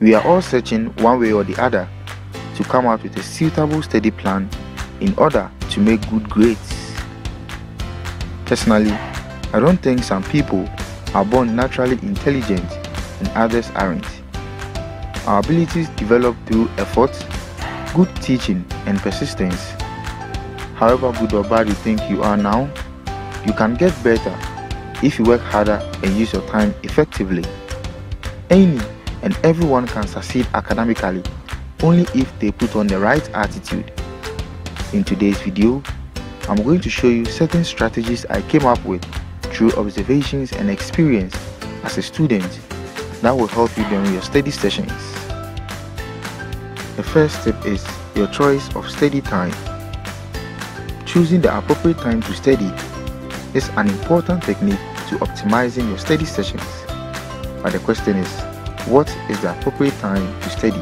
We are all searching one way or the other to come out with a suitable study plan in order to make good grades. Personally, I don't think some people are born naturally intelligent and others aren't. Our abilities develop through effort, good teaching and persistence. However good or bad you think you are now, you can get better if you work harder and use your time effectively. Any and everyone can succeed academically only if they put on the right attitude. In today's video, I'm going to show you certain strategies I came up with through observations and experience as a student that will help you during your study sessions. The first step is your choice of study time. Choosing the appropriate time to study is an important technique to optimizing your study sessions. But the question is, what is the appropriate time to study?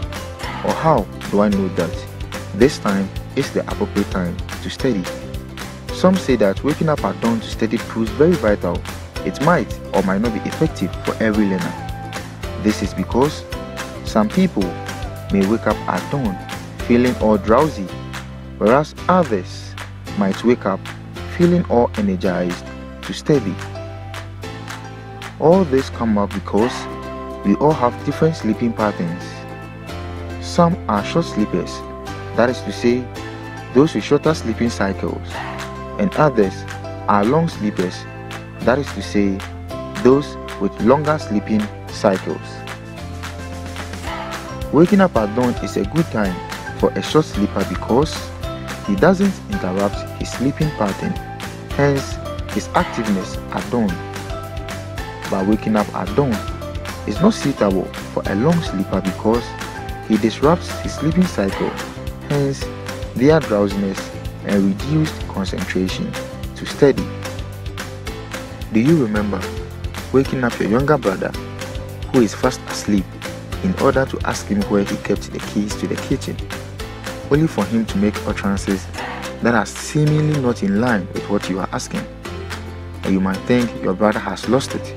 Or how do I know that this time is the appropriate time to study? Some say that waking up at dawn to study proves very vital. It might or might not be effective for every learner. This is because some people may wake up at dawn feeling all drowsy, whereas others might wake up feeling all energized to study. All this comes up because we all have different sleeping patterns. Some are short sleepers, that is to say, those with shorter sleeping cycles, and others are long sleepers, that is to say, those with longer sleeping cycles. Waking up at dawn is a good time for a short sleeper because he doesn't interrupt his sleeping pattern, hence his activeness at dawn. But waking up at dawn is not suitable for a long sleeper because he disrupts his sleeping cycle, hence their drowsiness and reduced concentration to study. Do you remember waking up your younger brother who is fast asleep in order to ask him where he kept the keys to the kitchen, only for him to make utterances that are seemingly not in line with what you are asking? And you might think your brother has lost it,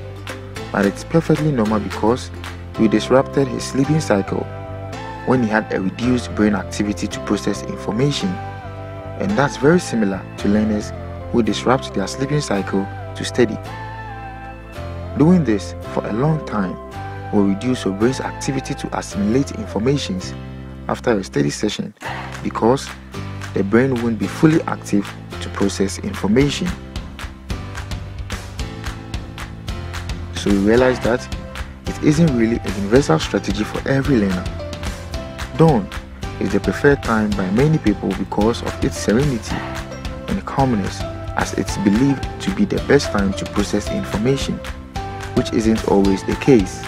but it's perfectly normal because you disrupted his sleeping cycle when he had a reduced brain activity to process information, and that's very similar to learners who disrupt their sleeping cycle to study. Doing this for a long time will reduce your brain's activity to assimilate information after a study session because the brain won't be fully active to process information. So we realize that it isn't really a universal strategy for every learner. Dawn is the preferred time by many people because of its serenity and calmness, as it's believed to be the best time to process information, which isn't always the case.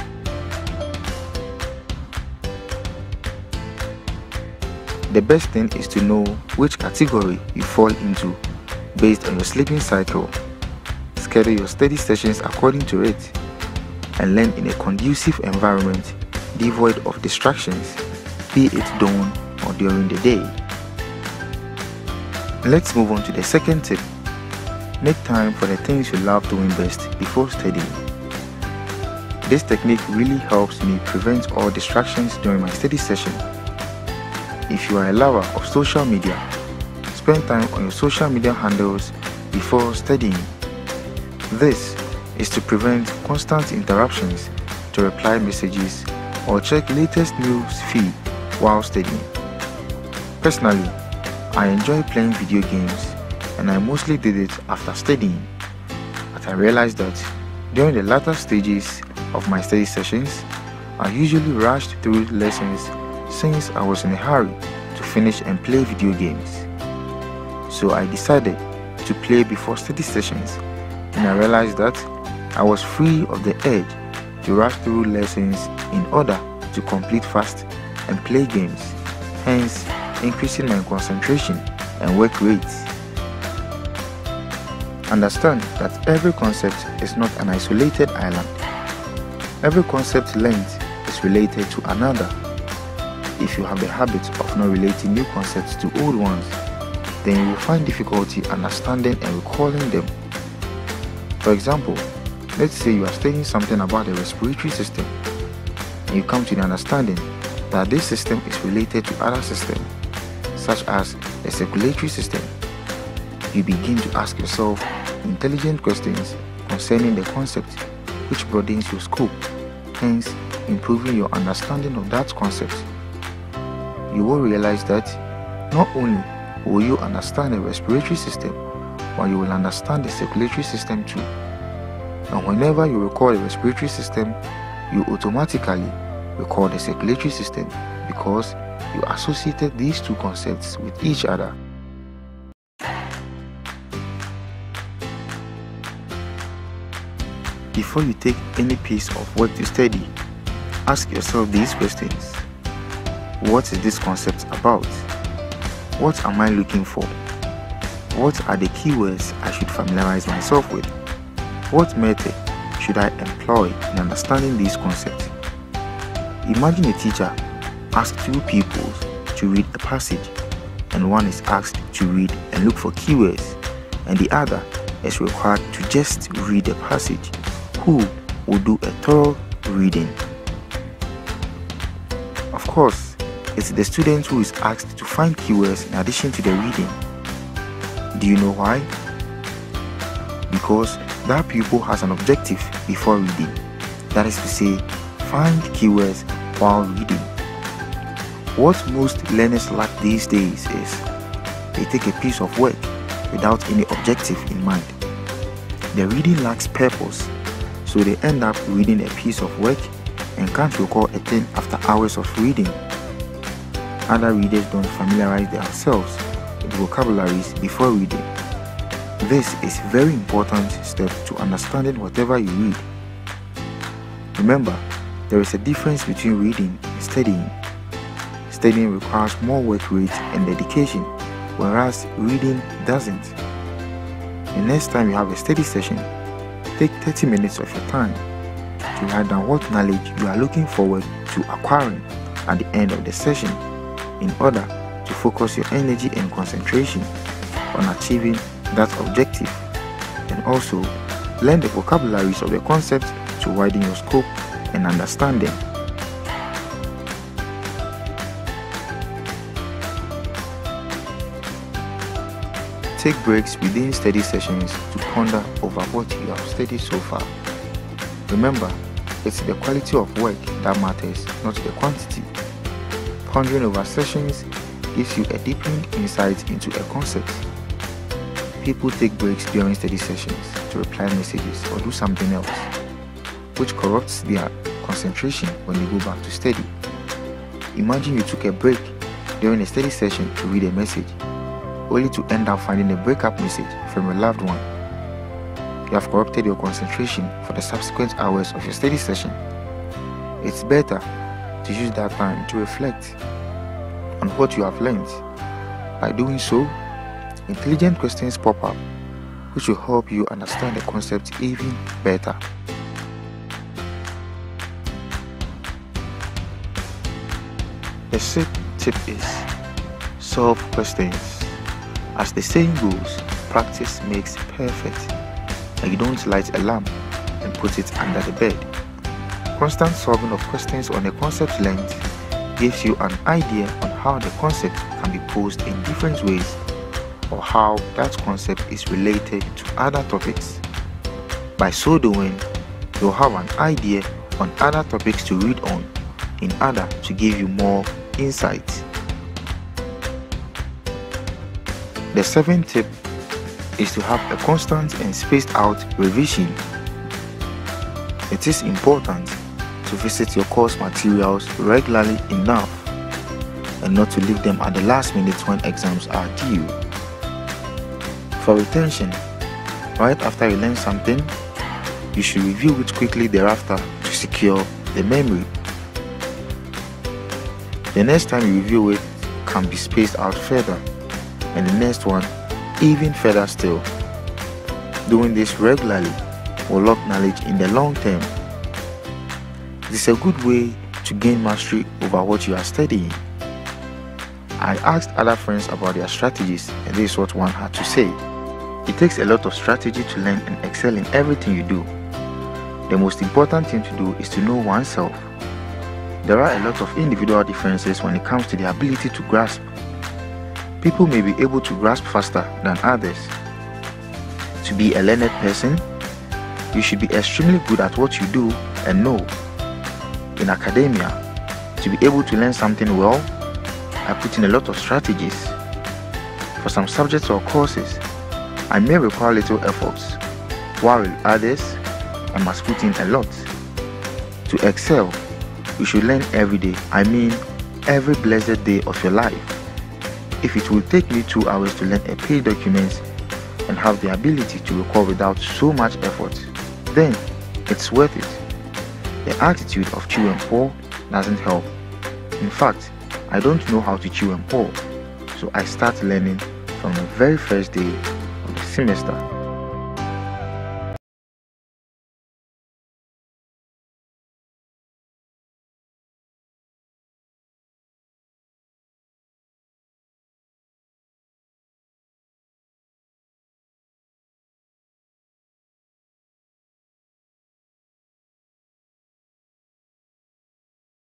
The best thing is to know which category you fall into based on your sleeping cycle. Schedule your study sessions according to it and learn in a conducive environment devoid of distractions, be it dawn or during the day. Let's move on to the second tip. Make time for the things you love doing best before studying. This technique really helps me prevent all distractions during my study session. If you are a lover of social media, spend time on your social media handles before studying. This is to prevent constant interruptions to reply messages or check latest news feed while studying. Personally, I enjoy playing video games and I mostly did it after studying, but I realized that during the latter stages of my study sessions, I usually rushed through lessons since I was in a hurry to finish and play video games. So I decided to play before study sessions, and I realized that I was free of the urge to rush through lessons in order to complete fast and play games, hence increasing my concentration and work rates. Understand that every concept is not an isolated island. Every concept learned is related to another. If you have the habit of not relating new concepts to old ones, then you will find difficulty understanding and recalling them. For example, let's say you are studying something about the respiratory system. and you come to the understanding that this system is related to other systems, such as the circulatory system, you begin to ask yourself intelligent questions concerning the concept, which broadens your scope, hence improving your understanding of that concept. You will realize that not only will you understand the respiratory system, but you will understand the circulatory system too. And whenever you recall the respiratory system, you automatically recall the circulatory system because you associated these two concepts with each other. Before you take any piece of work to study, ask yourself these questions. What is this concept about? What am I looking for? What are the keywords I should familiarize myself with? What method should I employ in understanding these concepts? Imagine a teacher asks two pupils to read a passage, and one is asked to read and look for keywords, and the other is required to just read the passage. Who will do a thorough reading? Of course, it's the student who is asked to find keywords in addition to the reading. Do you know why? Because that pupil has an objective before reading, that is to say, find keywords while reading. What most learners lack these days is they take a piece of work without any objective in mind. The reading lacks purpose, so they end up reading a piece of work and can't recall a thing after hours of reading. Other readers don't familiarize themselves with vocabularies before reading. This is a very important step to understanding whatever you read. Remember, there is a difference between reading and studying. Studying requires more work rate and dedication, whereas reading doesn't. The next time you have a study session, take 30 minutes of your time to write down what knowledge you are looking forward to acquiring at the end of the session, in order to focus your energy and concentration on achieving that objective, and also learn the vocabularies of the concepts to widen your scope and understand them. Take breaks within study sessions to ponder over what you have studied so far. Remember, it's the quality of work that matters, not the quantity. Pondering over sessions gives you a deepening insight into a concept. People take breaks during study sessions to reply messages or do something else, which corrupts their concentration when they go back to study. Imagine you took a break during a study session to read a message, only to end up finding a breakup message from your loved one. You have corrupted your concentration for the subsequent hours of your study session. It's better to use that time to reflect on what you have learned. By doing so, intelligent questions pop up, which will help you understand the concept even better. The sixth tip is solve questions. As the saying goes, practice makes perfect, and you don't light a lamp and put it under the bed. Constant solving of questions on a concept length gives you an idea on how the concept can be posed in different ways, or how that concept is related to other topics. By so doing, you'll have an idea on other topics to read on, in order to give you more insight. The seventh tip is to have a constant and spaced out revision. It is important to visit your course materials regularly enough, and not to leave them at the last minute when exams are due. For retention, right after you learn something, you should review it quickly thereafter to secure the memory. The next time you review it can be spaced out further, and the next one even further still. Doing this regularly will lock knowledge in the long term. This is a good way to gain mastery over what you are studying. I asked other friends about their strategies, and this is what one had to say. It takes a lot of strategy to learn and excel in everything you do. The most important thing to do is to know oneself. There are a lot of individual differences when it comes to the ability to grasp. People may be able to grasp faster than others. To be a learned person, you should be extremely good at what you do and know. In academia, to be able to learn something well, I put in a lot of strategies. For some subjects or courses, I may require little efforts, while with others, I must put in a lot. To excel, you should learn every day, I mean every blessed day of your life. If it will take me 2 hours to learn a paid document and have the ability to recall without so much effort, then it's worth it. The attitude of chew and pour doesn't help. In fact, I don't know how to chew and pour, so I start learning from the very first day of the semester.